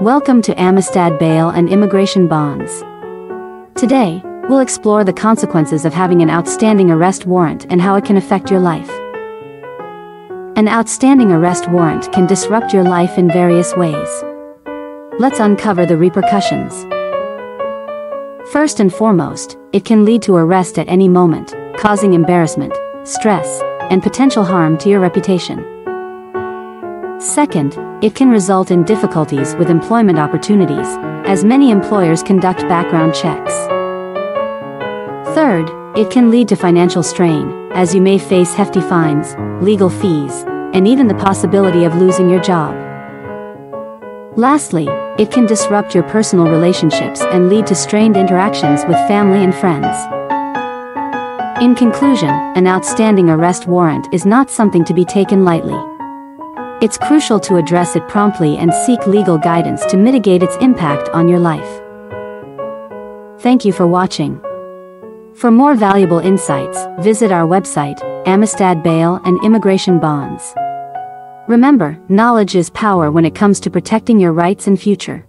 Welcome to Amistad Bail and Immigration Bonds. Today, we'll explore the consequences of having an outstanding arrest warrant and how it can affect your life. An outstanding arrest warrant can disrupt your life in various ways. Let's uncover the repercussions. First and foremost, it can lead to arrest at any moment, causing embarrassment, stress, and potential harm to your reputation. Second, it can result in difficulties with employment opportunities, as many employers conduct background checks. Third, it can lead to financial strain, as you may face hefty fines, legal fees, and even the possibility of losing your job. Lastly, it can disrupt your personal relationships and lead to strained interactions with family and friends. In conclusion, an outstanding arrest warrant is not something to be taken lightly. It's crucial to address it promptly and seek legal guidance to mitigate its impact on your life. Thank you for watching. For more valuable insights, visit our website, Amistad Bail and Immigration Bonds. Remember, knowledge is power when it comes to protecting your rights and future.